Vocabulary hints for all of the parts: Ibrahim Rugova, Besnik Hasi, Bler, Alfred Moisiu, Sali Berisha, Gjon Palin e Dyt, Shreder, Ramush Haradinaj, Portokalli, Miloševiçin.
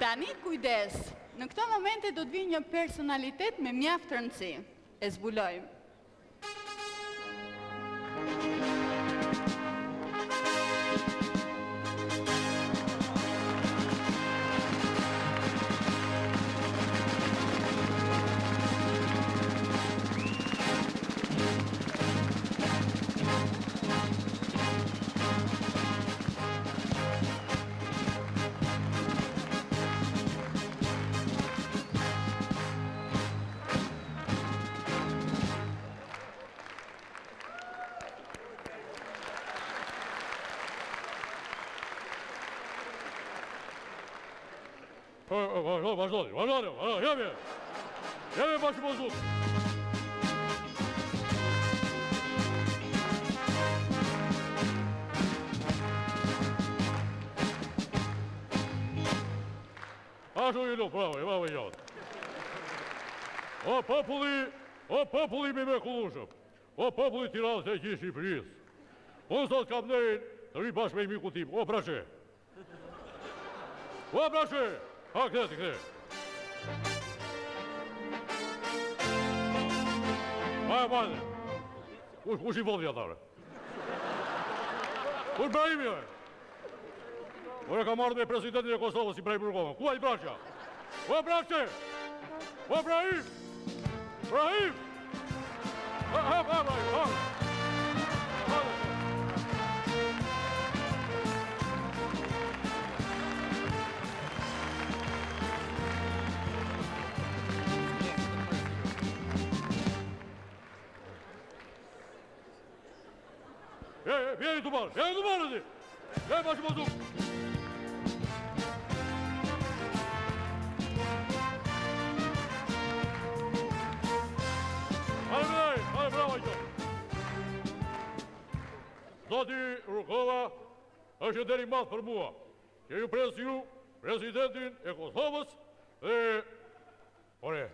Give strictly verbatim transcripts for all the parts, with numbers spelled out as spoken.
Tani kujdes, në këto momente do të vi një personalitet me mjaft rëndësi. E zbulojmë. Vazhdoni, vazhdoni, vazhdoni, vazhdoni, jemi, jemi bashkë pozum. Ashtu I lukë, bravo, jemi e gjatë. O populli, o populli mi me kullushëm, o populli tiranës e gjithë Shqipërisë. Unë sot kam nejnë të ri bashkë me I miku tim, o prashe. O prashe! Ha, këtë, këtë. Maja, maja. Ush I vodhë jatare. Ush Ibrahimi, e. Ush e ka marrë me presidentin e Kosovës, Ibrahim Rugova. Kua I braqa? Ush braqa! Ush Ibrahim! Ibrahim! Ha, ha, ha, ha! Vjeri të marë, vjeri të marë e ti! Vjeri bashkë më duke! Hale mdej, hale brava I qëtë! Zoti Rugova është deri madhë për mua, që ju presë ju presidentin e Kosovës dhe... Ore!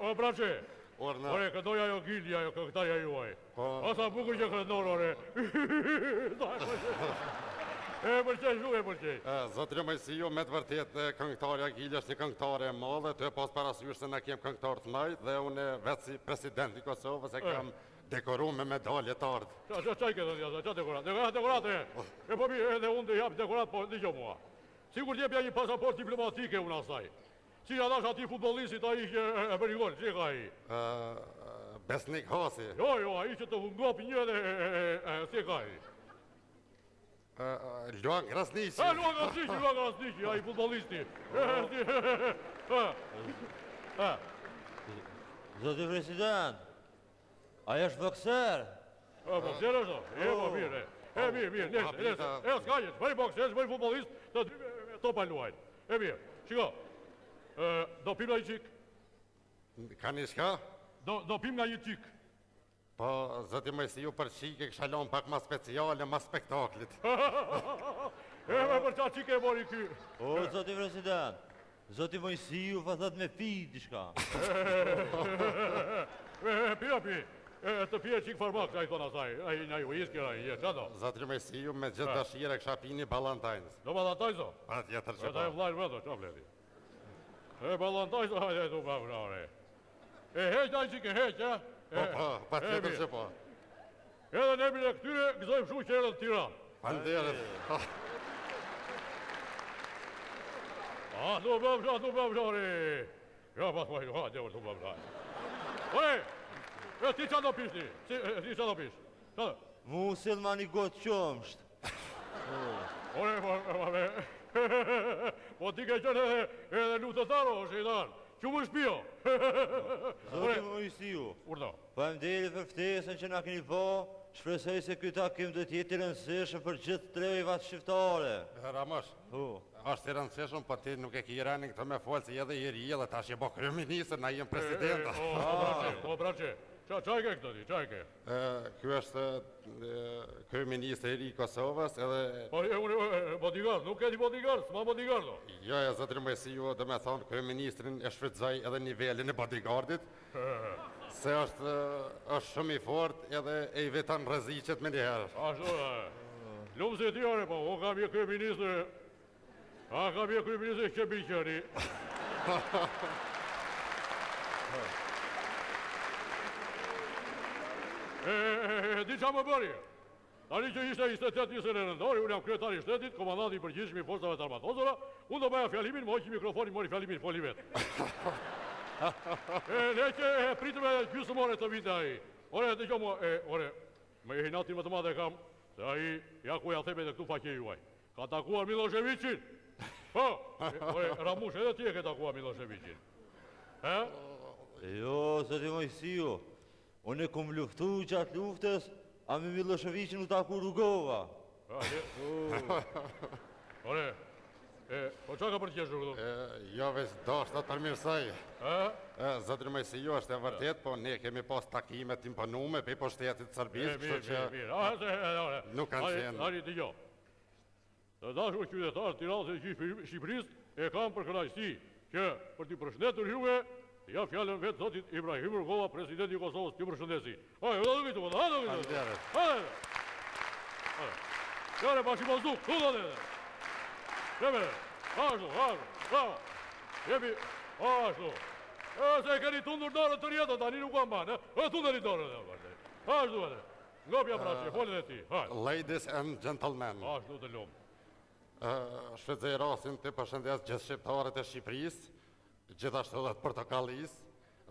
O brache! Ore, këndoja jo gilja, jo këngëtarja juaj. Asa bukur që kërëndon, ore. E përqesh, nuk e përqesh. Zotri Moisiu, me të vërtet, këngëtarja gilja është një këngëtare e madhe, të e pas parasysh se na kem këngëtarë të mëdhenj, dhe unë vetë si presidenti Kosovës e kam dekoru me medalje të ardhë. Qaj këtë, qaj dekorat? Dekorat e, e përmi edhe unë të japë dekorat, po një që mua. Sigur të jepja një pasaport diplomatike unë asaj. Si janë ashtë ati futbolistit, a ishë e përgjën, që ka I? Besnik Hasi. Jo, jo, a ishë të vungop një dhe, që ka I? Lohan Grasnichi. A, Lohan Grasnichi, Lohan Grasnichi, a I futbolisti. Zoti president, a është bokser? Bokser është, e, po, mirë, e, mirë, mirë, nështë, nështë, e, s'ka njështë, bëj bokser, bëj futbolist, të dy me topa luajnë, e, mirë, shiko. Do pim nga I qik? Ka një shka? Do pim nga I qik. Po, zëti Moisiu për qik e këshalon pak ma speciale, ma spektaklit. E me për qa qik e mori ky. O, zëti president, zëti Moisiu fa thët me pi di shka. Pia pi, të pi e qik farmak që a I kona saj. A I nja ju iskja, a I je, që do? Zëti Moisiu me gjithë dashire kësha pini balantajnës. Do balantajnës o? Pa tjetër që pa. E ta e vlajnë vëdo, që bledi? E balantaj së hajtë e të përre. E heqë ajë që ke heqë, e? Po, po, pa të të që po. Edhe në emrin e këtyre, gëzojmë shu që erët Tiranë. Panderët. A, të bëmë shë, të bëmë shë, ja, pas më hajtë, ha, djevër, të bëmë shë. Ore, e ti që do pishti, ti që do pishti. Musil ma një gotë qëmësht. Ore, përre, po ti ke qënë edhe lutëtaro është I danë, që më shpio. Zotë Moisiu, përmderi për ftesën që nga keni po, shpresoj se këta kemë dhe t'jeti rëndësishëm për gjithë treve I vatë shqiptare. Ramash, është I rëndësishëm, për ti nuk e ki rani këtë me folë, si edhe I rjellë, ta shqe bo kryeministër, na I në presidenta. O, brache, qaj ke këtë ti, qaj ke? Kjo është kryeministër I ri Kosovës edhe... Po, bodyguard, nuk e ti bodyguard, s'ma bodyguard do? Jo, e zotri Moisiu, dhe me thonë, kryeministrin e shfrytëzoj edhe nivelin e bodyguardit, se është shumë I fort edhe e I vetan rreziqet me njëherë. Ashtu, e... Lumë se tjare, po, unë kam je kërë ministrë, a kam je kërë ministrë që biqëri. Di qa më bërje, tani që ishte njëzet e tetë njëzet e nëntori, unë jam kryetari i shtetit, komandant i përgjithshëm i forcave të armatosura, unë do bëja fjalimin, më hoqi mikrofonin, mori fjalimin, foli vetë. Ne që pritëme gjysmore të vite aji. Ore, të gjomë, ore, me i hinatin më të madhe kam, se aji, ja ku ja thebe dhe këtu faqe juaj. Ka takuar Miloševiçin. Po, ore, Ramush, edhe ti e ke takuar Miloševiçin. He? Jo, se ti Moisiu, unë e kom luftu qatë luftës, a me Miloševiçin u taku Rugova. Ore, po që ka përqesh Rugova? Jo, veç do, shtatë përmirësaj. Zotri Moisiu, është e vërtet, po ne kemi pas takime t'imponume pe po shtetit Serbisë, kështu që nuk kanë qenë. Tani t'i gjo, të dashur qytetarë Tiranës e Shqipërisë e kam për kënaqësi që për t'i përshëndetur juve, t'i jap fjalën vetë zotit Ibrahim Rugova, presidenti i Kosovës, t'i përshëndesi. Hajde, do të vitu, hajde, do të vitu. Hajde, hajde, bashimozduk, tu do të vitu. Premere, ashtu, ashtu, bravo, jepi, ashtu. E, se e keni tundur dorën të rjetë, tani nuk kam banë, e tundër i dorën, ashtu, vete, ngopja prashe, folin e ti, hajtë. Ladies and gentlemen, ashtu të lumë. Shëzë e rasin të përshëndes gjithë shqiptarët e Shqipërisë, gjithashtu dhe të Portokalisë,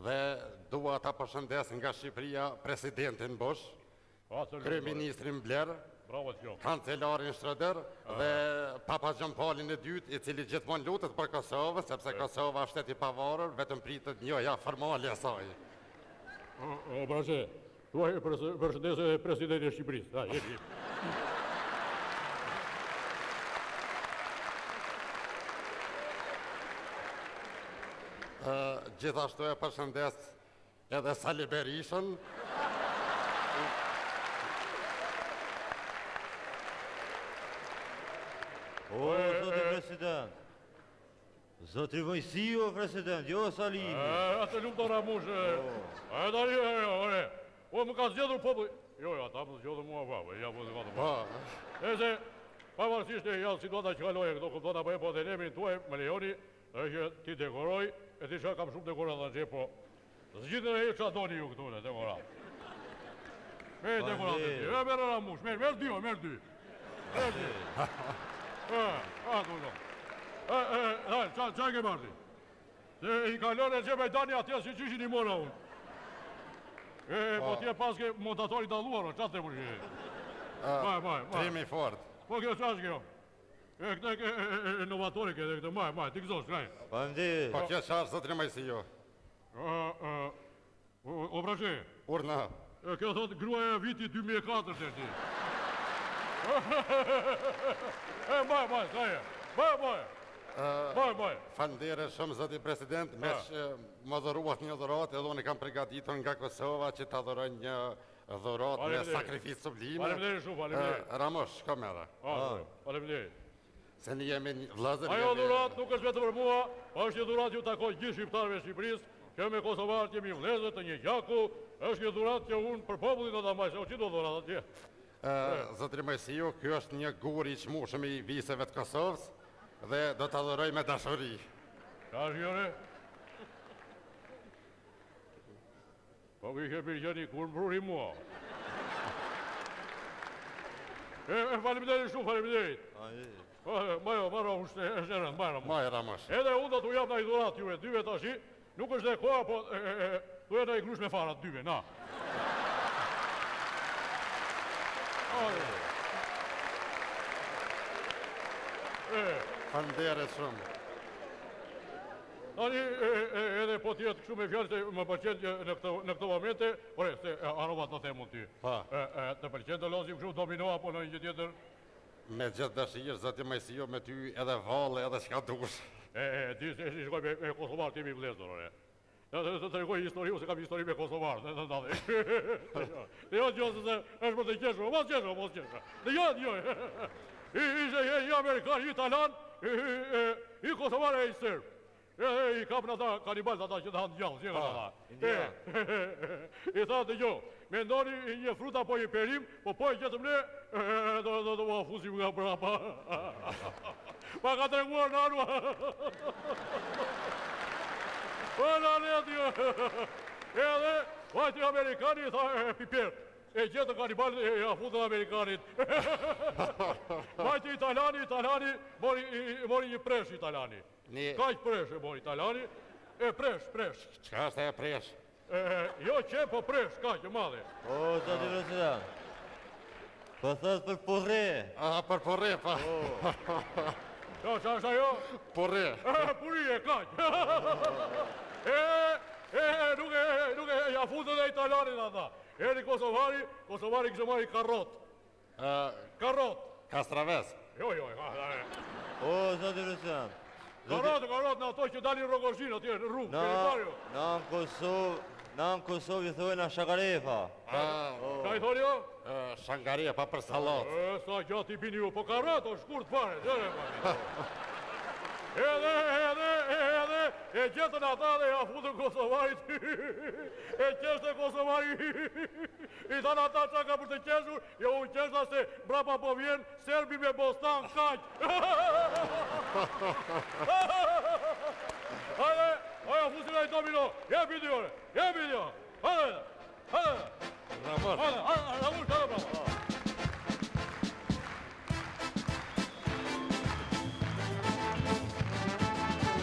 dhe dua ta përshëndes nga Shqipëria presidentin Bush, kryeministrin Bler, kancelarin Shreder dhe papa Gjon Palin e Dyt, i cili gjithmonë lutet për Kosovë, sepse Kosova është shteti pavarur, vetëm pritet njohja formale e saj. O, brashe, tu e përshëndesë e presidentin e Shqipërisë. Gjithashtu e përshëndes edhe Sali Berishën, O, Zotri President, Zotri Moisiu, President, jo Salimi. E, atë lumë të Ramushë, e, tani, e, ore, o, më ka zgjedhur popë, jo, jo, ata më zgjedhur mua babë, e, ja, po, dhe, po, e, se, pavarësisht e, ja, situata që kaloje, këto këmëtona, po, e, po, dhe nemin, tuaj, me lejoni, e, që ti dekoroj, e, ti që kam shumë dekorat dhe që, po, zgjidhën e, që adoni ju këtune, dekorat. Me, dekorat e, ti, e, merë Ramush, merë, merë dy, o, merë dy, merë dy. E, a, të ujdo. E, e, e, që e ke marti? Se i kalon e që me dani atje si qyshin i mora unë. E, po tje paske montatorit daluar, që atë të përgjë. Maj, maj, maj. Trimi fort. Po kjo që ashtë kjo? E, këte, e, novatorik edhe këte, maj, maj, t'i këzosh, kraj. Po ndi. Po kjo që ashtë, zotri Moisiu. E, e, o prashe. Urna. E, kjo thot gruaja viti dy mijë e katër që ti. E, maj, maj, ka e, maj, maj, maj, maj. Falëndere shumë, zoti president, me që më dhëruat një dhërat, edhe unë i kam përgatitur nga Kosova që të dhërën një dhërat me sakrificë sublime. Falëndere shumë, falëndere. Ramush, kamera. Falëndere. Se në jemi vlazër... Ajo dhërat nuk është vetë për mua, është një dhërat ju takoj gjithë shqiptarëve Shqipërisë, që me Kosovarët jemi vlezët të një gjaku, është një dhërat që unë për popullin do të majshë, o që do dhërat atje? Zotri Moisiu, kjo është një guri që mushëm i viseve të Kosovës dhe do të adhëroj me dashuri. Ka është gjore? Po kë i ke përgjeni, kur më pruri mua? E falimiteri shumë, falimiterit. Majo, marra ushtë e shërën, majra më. Majra më shë. Edhe unë do t'u jap në i dhurat juve, dyve të ashi, nuk është dhe koha, po duhet në i grush me farat dyve, na. Falëndere shumë. Tani edhe po tjetë shumë e fjallë që më përqenë në këto momente, ore, se arovat në themun ty. Të përqenë të losim shumë dominoa, po në një që tjetër? Me gjithë dëshirë, zëti Moisiu, me ty edhe valë, edhe shka dush. E, e, ti se shkoj me Kosovarë, ti mi vlezër, ore. Të të regoj historiu, se kam histori me Kosovarë, dhe të ndadhe. Dhe jo që se është për të qeshë, mos qeshë, mos qeshë. Dhe jo, jo. Ishe një Amerikan, një Italan, një Kosovarë e i Serbë. I kapën ata kanibalt ata që të hanë gjallë, që nga ata. I tha të gjo, me ndoni një frut apo një perim, po po e qëtëm ne, do të më fusim nga brapa. Pa ka treguar në anua. Pa në anetjo. Edhe, vajtë Amerikani i tha e pipert. E gjithë kanibalit e afutën Amerikanit. Vajtë Italani, Italani, mori një presh Italani. Kajtë presh e mori Italani. E presh, presh. Qka është e presh? Jo që, po presh, ka që madhe. O, të të vërësira. Po thësë për porre. Aha, për porre, pa. Qa, qa është ajo? Porre. E, purie, ka që. E, e, nuk e, nuk e, ja futën e italanin, a tha. E një Kosovari, Kosovari kështë marri karot. Karot. Kastraves. Jo, jo, jo. O, të të vërësira. Karot, karot, në ato që dalin Rogoshin, atje, në rrugë, peripario. Në në Kosovë, në në Kosovë i thujnë a Shakarefa. Ka i thujnë jo? Shakarefa për salat. E, sa gjatë i bini ju, po karot o shkurt pare, dhere pare. Edhe, edhe, edhe, e qëtën ata dhe ja futën Kosovarit. E qështë e Kosovarit. I thanë ata që ka për të qeshur, jo unë qeshta se brapa po vjenë, Serbi me Bostan, kaqë. Hajde, hajde, fusim e i domino. Jepi djore, jepi djore. Hajde, hajde. Hajde, hajde, hajde.